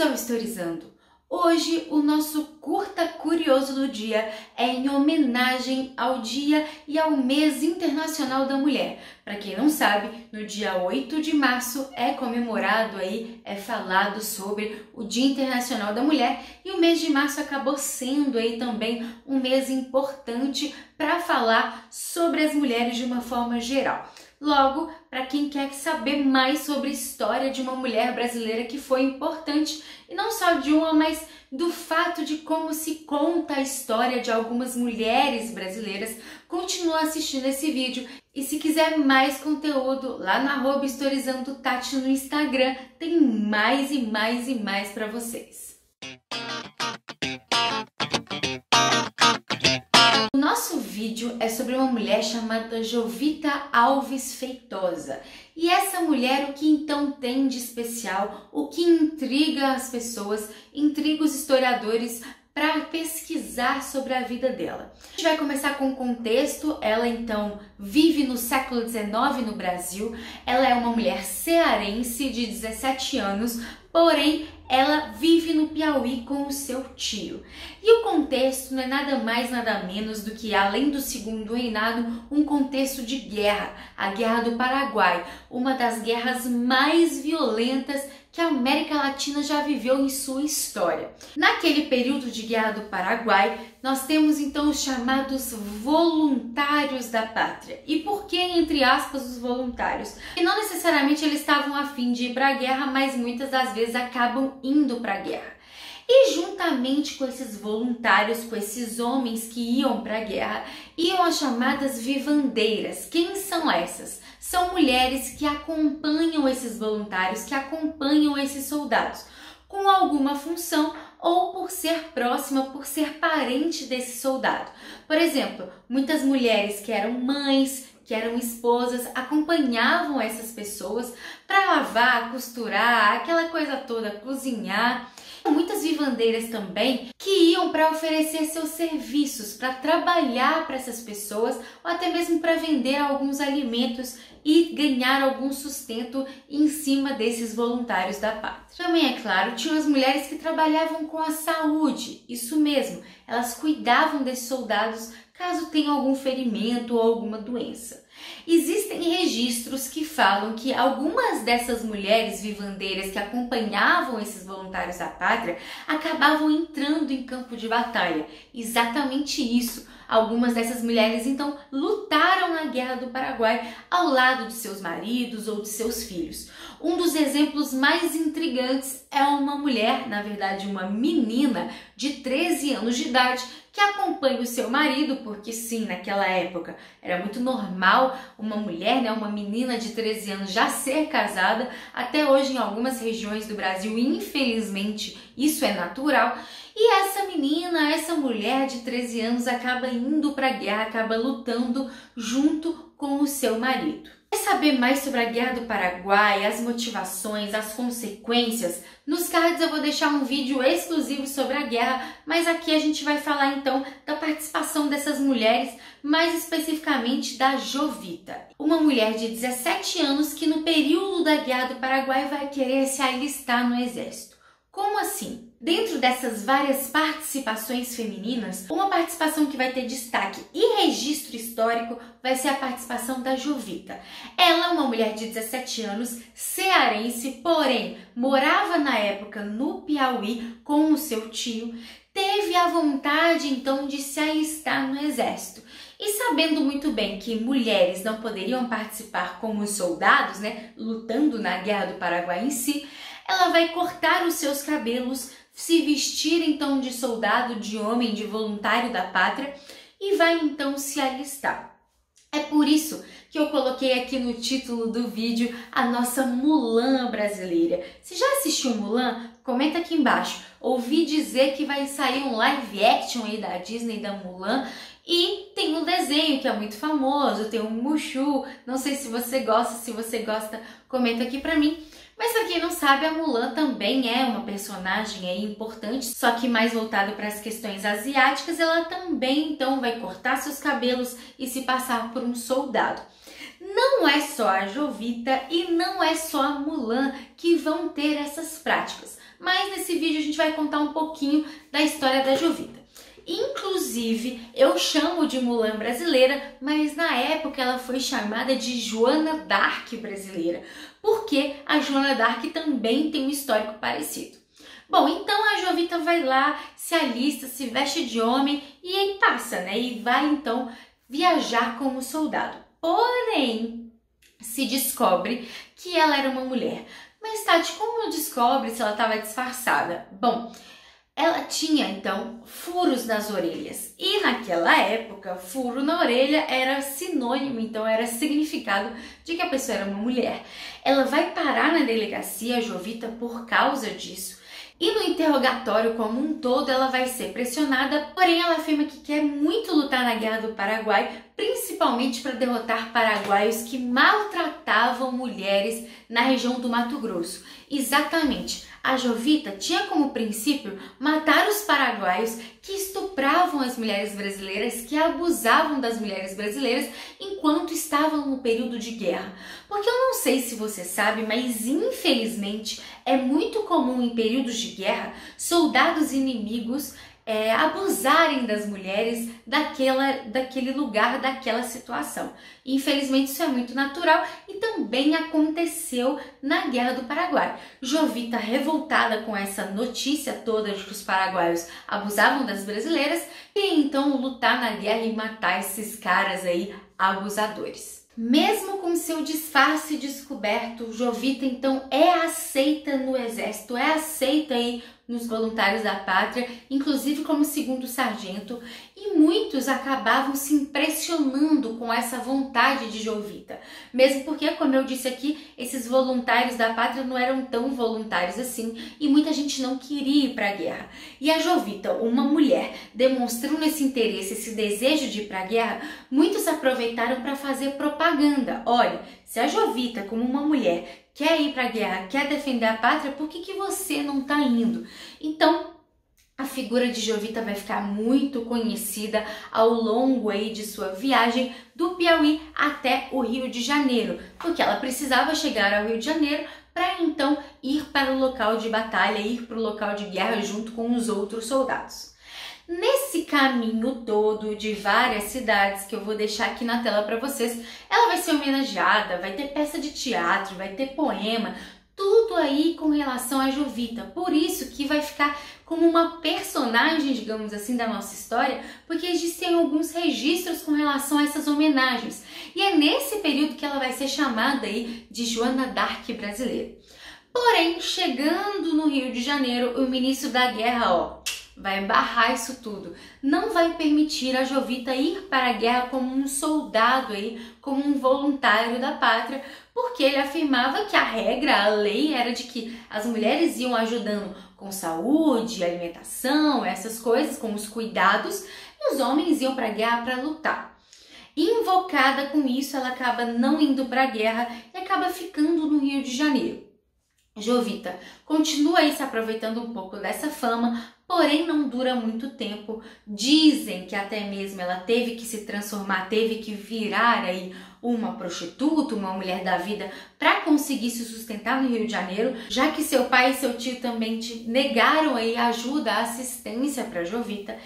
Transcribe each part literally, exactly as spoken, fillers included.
Bem-vindos ao Historizando! Hoje o nosso Curta Curioso do Dia é em homenagem ao Dia e ao Mês Internacional da Mulher. Para quem não sabe, no dia oito de março é comemorado aí, é falado sobre o Dia Internacional da Mulher, e o mês de março acabou sendo aí também um mês importante para falar sobre as mulheres de uma forma geral. Logo, para quem quer saber mais sobre a história de uma mulher brasileira que foi importante, e não só de uma, mas do fato de como se conta a história de algumas mulheres brasileiras, continua assistindo esse vídeo. E se quiser mais conteúdo, lá no arroba Historizando Tati no Instagram, tem mais e mais e mais para vocês. Nosso vídeo é sobre uma mulher chamada Jovita Alves Feitosa. E essa mulher, o que então tem de especial, o que intriga as pessoas, intriga os historiadores para pesquisar sobre a vida dela. A gente vai começar com o contexto. Ela então vive no século dezenove no Brasil. Ela é uma mulher cearense de dezessete anos, porém ela vive no Piauí com o seu tio. E o contexto não é nada mais nada menos do que, além do Segundo Reinado, um contexto de guerra, a Guerra do Paraguai, uma das guerras mais violentas que a América Latina já viveu em sua história. Naquele período de Guerra do Paraguai, nós temos então os chamados voluntários da pátria. E por que, entre aspas, os voluntários? E não necessariamente eles estavam a fim de ir para a guerra, mas muitas das vezes acabam indo para a guerra. E juntamente com esses voluntários, com esses homens que iam para a guerra, iam as chamadas vivandeiras. Quem são essas? São mulheres que acompanham esses voluntários, que acompanham esses soldados, com alguma função ou por ser próxima, por ser parente desse soldado. Por exemplo, muitas mulheres que eram mães, que eram esposas, acompanhavam essas pessoas para lavar, costurar, aquela coisa toda, cozinhar. Muitas vivandeiras também que iam para oferecer seus serviços, para trabalhar para essas pessoas, ou até mesmo para vender alguns alimentos e ganhar algum sustento em cima desses voluntários da pátria. Também, é claro, tinham as mulheres que trabalhavam com a saúde, isso mesmo, elas cuidavam desses soldados caso tenha algum ferimento ou alguma doença. Existem registros que falam que algumas dessas mulheres vivandeiras que acompanhavam esses voluntários da pátria acabavam entrando em campo de batalha. Exatamente isso. Algumas dessas mulheres, então, lutaram na Guerra do Paraguai ao lado de seus maridos ou de seus filhos. Um dos exemplos mais intrigantes é uma mulher, na verdade uma menina, de treze anos de idade, que acompanha o seu marido, porque sim, naquela época era muito normal uma mulher, né, uma menina de treze anos já ser casada. Até hoje, em algumas regiões do Brasil, infelizmente, isso é natural. E essa menina, essa mulher de treze anos acaba indo para a guerra, acaba lutando junto com o seu marido. Quer saber mais sobre a Guerra do Paraguai, as motivações, as consequências? Nos cards eu vou deixar um vídeo exclusivo sobre a guerra, mas aqui a gente vai falar então da participação dessas mulheres, mais especificamente da Jovita. Uma mulher de dezessete anos que no período da Guerra do Paraguai vai querer se alistar no exército. Como assim? Dentro dessas várias participações femininas, uma participação que vai ter destaque e registro histórico vai ser a participação da Jovita. Ela é uma mulher de dezessete anos, cearense, porém morava na época no Piauí com o seu tio, teve a vontade então de se alistar no exército. E sabendo muito bem que mulheres não poderiam participar como os soldados, né, lutando na Guerra do Paraguai em si, ela vai cortar os seus cabelos, se vestir então de soldado, de homem, de voluntário da pátria, e vai então se alistar. É por isso que eu coloquei aqui no título do vídeo a nossa Mulan brasileira. Se já assistiu Mulan, comenta aqui embaixo. Ouvi dizer que vai sair um live action aí da Disney da Mulan, e tem um desenho que é muito famoso, tem um Mushu. Não sei se você gosta, se você gosta, comenta aqui pra mim. Mas pra quem não sabe, a Mulan também é uma personagem aí importante, só que mais voltada para as questões asiáticas. Ela também então vai cortar seus cabelos e se passar por um soldado. Não é só a Jovita e não é só a Mulan que vão ter essas práticas, mas nesse vídeo a gente vai contar um pouquinho da história da Jovita. Inclusive, eu chamo de Mulan brasileira, mas na época ela foi chamada de Joana D'arc brasileira, porque a Joana D'arc também tem um histórico parecido. Bom, então a Jovita vai lá, se alista, se veste de homem e aí passa, né? E vai então viajar como soldado. Porém, se descobre que ela era uma mulher. Mas Tati, como descobre se ela estava disfarçada? Bom, ela tinha então furos nas orelhas e naquela época furo na orelha era sinônimo, então era significado de que a pessoa era uma mulher. Ela vai parar na delegacia, a Jovita, por causa disso e no interrogatório como um todo ela vai ser pressionada, porém ela afirma que quer muito lutar na Guerra do Paraguai, principalmente para derrotar paraguaios que maltratavam mulheres na região do Mato Grosso. Exatamente. A Jovita tinha como princípio matar os paraguaios que estupravam as mulheres brasileiras, que abusavam das mulheres brasileiras enquanto estavam no período de guerra. Porque eu não sei se você sabe, mas infelizmente é muito comum em períodos de guerra soldados inimigos É, abusarem das mulheres daquela, daquele lugar, daquela situação. Infelizmente isso é muito natural e também aconteceu na Guerra do Paraguai. Jovita, revoltada com essa notícia toda de que os paraguaios abusavam das brasileiras, queria então lutar na guerra e matar esses caras aí abusadores. Mesmo com seu disfarce descoberto, Jovita então é aceita no exército, é aceita aí nos voluntários da pátria, inclusive como segundo sargento, e muitos acabavam se impressionando com essa vontade de Jovita, mesmo porque, como eu disse aqui, esses voluntários da pátria não eram tão voluntários assim e muita gente não queria ir para a guerra. E a Jovita, uma mulher, demonstrando esse interesse, esse desejo de ir para a guerra, muitos aproveitaram para fazer propaganda. Propaganda. Olha, se a Jovita, como uma mulher, quer ir para a guerra, quer defender a pátria, por que que você não está indo? Então, a figura de Jovita vai ficar muito conhecida ao longo aí de sua viagem do Piauí até o Rio de Janeiro, porque ela precisava chegar ao Rio de Janeiro para então ir para o local de batalha, ir para o local de guerra junto com os outros soldados. Nesse caminho todo de várias cidades que eu vou deixar aqui na tela para vocês, ela vai ser homenageada, vai ter peça de teatro, vai ter poema, tudo aí com relação a Jovita. Por isso que vai ficar como uma personagem, digamos assim, da nossa história, porque existem alguns registros com relação a essas homenagens. E é nesse período que ela vai ser chamada aí de Joana D'Arc brasileira. Porém, chegando no Rio de Janeiro, o ministro da guerra, ó, vai barrar isso tudo, não vai permitir a Jovita ir para a guerra como um soldado aí, como um voluntário da pátria, porque ele afirmava que a regra, a lei era de que as mulheres iam ajudando com saúde, alimentação, essas coisas, com os cuidados, e os homens iam para a guerra para lutar. Invocada com isso, ela acaba não indo para a guerra e acaba ficando no Rio de Janeiro. Jovita continua aí se aproveitando um pouco dessa fama, porém não dura muito tempo. Dizem que até mesmo ela teve que se transformar, teve que virar aí uma prostituta, uma mulher da vida, para conseguir se sustentar no Rio de Janeiro, já que seu pai e seu tio também te negaram aí ajuda, assistência para Jovita.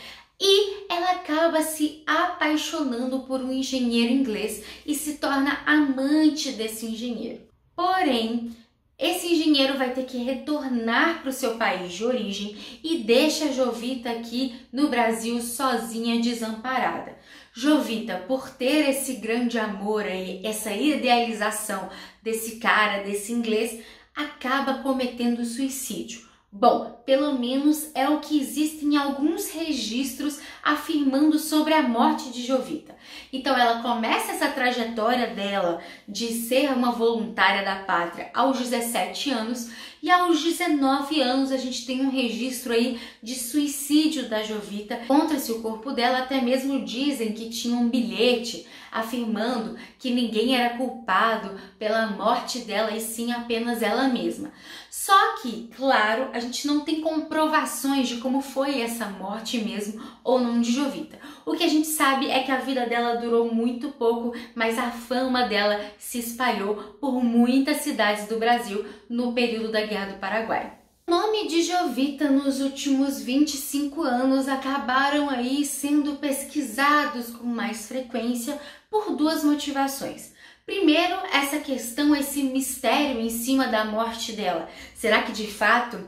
E ela acaba se apaixonando por um engenheiro inglês e se torna amante desse engenheiro. Porém, esse engenheiro vai ter que retornar para o seu país de origem e deixa a Jovita aqui no Brasil sozinha, desamparada. Jovita, por ter esse grande amor aí, essa idealização desse cara, desse inglês, acaba cometendo suicídio. Bom, pelo menos é o que existem alguns registros afirmando sobre a morte de Jovita. Então ela começa essa trajetória dela de ser uma voluntária da pátria aos dezessete anos E aos dezenove anos a gente tem um registro aí de suicídio da Jovita. Encontra-se o corpo dela, até mesmo dizem que tinha um bilhete afirmando que ninguém era culpado pela morte dela e sim apenas ela mesma. Só que, claro, a gente não tem comprovações de como foi essa morte mesmo ou não de Jovita. O que a gente sabe é que a vida dela durou muito pouco, mas a fama dela se espalhou por muitas cidades do Brasil no período da Guerra do Paraguai. O nome de Jovita nos últimos vinte e cinco anos acabaram aí sendo pesquisados com mais frequência por duas motivações. Primeiro, essa questão, esse mistério em cima da morte dela. Será que de fato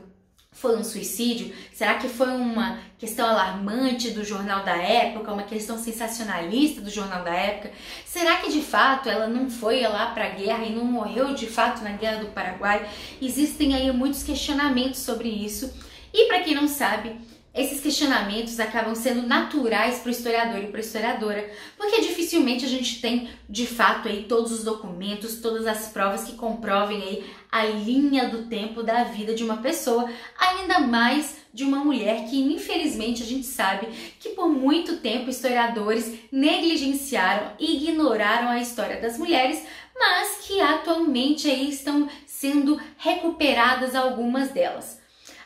foi um suicídio? Será que foi uma questão alarmante do jornal da época, uma questão sensacionalista do jornal da época? Será que de fato ela não foi lá para a guerra e não morreu de fato na Guerra do Paraguai? Existem aí muitos questionamentos sobre isso. E para quem não sabe, esses questionamentos acabam sendo naturais para o historiador e para a historiadora, porque dificilmente a gente tem de fato aí todos os documentos, todas as provas que comprovem aí a linha do tempo da vida de uma pessoa, ainda mais de uma mulher que, infelizmente, a gente sabe que por muito tempo historiadores negligenciaram e ignoraram a história das mulheres, mas que atualmente aí estão sendo recuperadas algumas delas.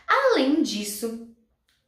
Além disso,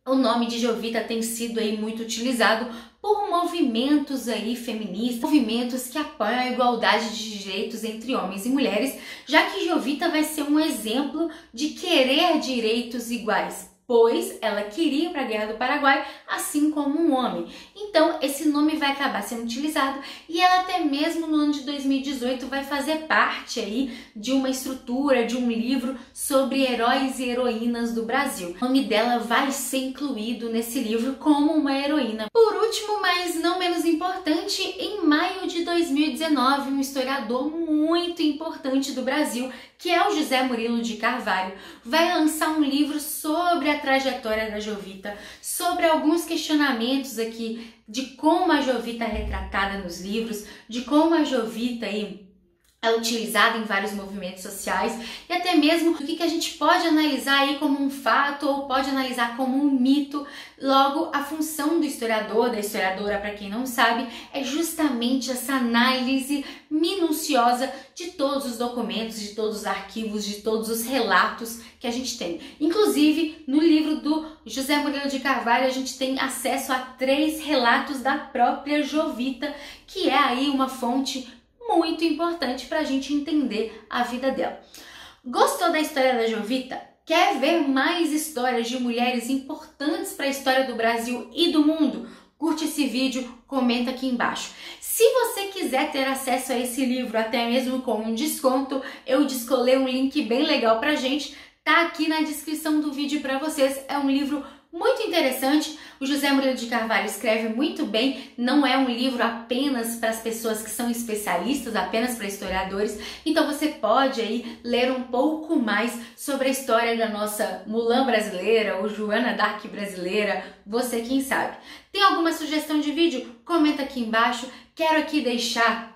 o nome de Jovita tem sido aí muito utilizado por movimentos aí feministas, movimentos que apoiam a igualdade de direitos entre homens e mulheres, já que Jovita vai ser um exemplo de querer direitos iguais, pois ela queria ir para a Guerra do Paraguai, assim como um homem. Então, esse nome vai acabar sendo utilizado e ela até mesmo no ano de dois mil e dezoito vai fazer parte aí de uma estrutura, de um livro sobre heróis e heroínas do Brasil. O nome dela vai ser incluído nesse livro como uma heroína. Por último, mas não menos importante, em maio de dois mil e dezenove, um historiador muito importante do Brasil, que é o José Murilo de Carvalho, vai lançar um livro sobre a trajetória da Jovita, sobre alguns questionamentos aqui de como a Jovita é retratada nos livros, de como a Jovita aí é utilizada em vários movimentos sociais e até mesmo o que a gente pode analisar aí como um fato ou pode analisar como um mito. Logo, a função do historiador, da historiadora, para quem não sabe, é justamente essa análise minuciosa de todos os documentos, de todos os arquivos, de todos os relatos que a gente tem. Inclusive, no livro do José Murilo de Carvalho, a gente tem acesso a três relatos da própria Jovita, que é aí uma fonte muito importante para a gente entender a vida dela. Gostou da história da Jovita? Quer ver mais histórias de mulheres importantes para a história do Brasil e do mundo? Curte esse vídeo, comenta aqui embaixo. Se você quiser ter acesso a esse livro, até mesmo com um desconto, eu descolei um link bem legal pra gente, tá aqui na descrição do vídeo para vocês. É um livro muito interessante, o José Murilo de Carvalho escreve muito bem, não é um livro apenas para as pessoas que são especialistas, apenas para historiadores, então você pode aí ler um pouco mais sobre a história da nossa Mulan brasileira ou Joana D'arc brasileira, você quem sabe. Tem alguma sugestão de vídeo? Comenta aqui embaixo, quero aqui deixar...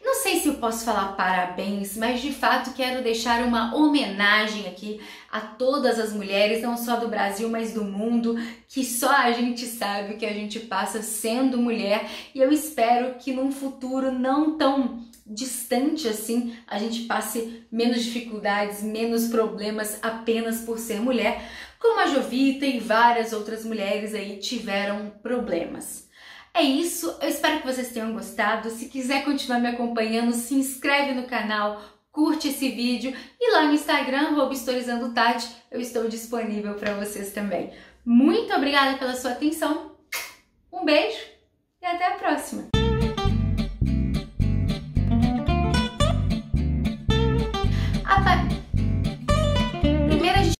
Não sei se eu posso falar parabéns, mas de fato quero deixar uma homenagem aqui a todas as mulheres, não só do Brasil, mas do mundo, que só a gente sabe que a gente passa sendo mulher, e eu espero que num futuro não tão distante assim, a gente passe menos dificuldades, menos problemas apenas por ser mulher, como a Jovita e várias outras mulheres aí tiveram problemas. É isso, eu espero que vocês tenham gostado. Se quiser continuar me acompanhando, se inscreve no canal, curte esse vídeo e lá no Instagram, Historizando Tati, eu estou disponível para vocês também. Muito obrigada pela sua atenção, um beijo e até a próxima!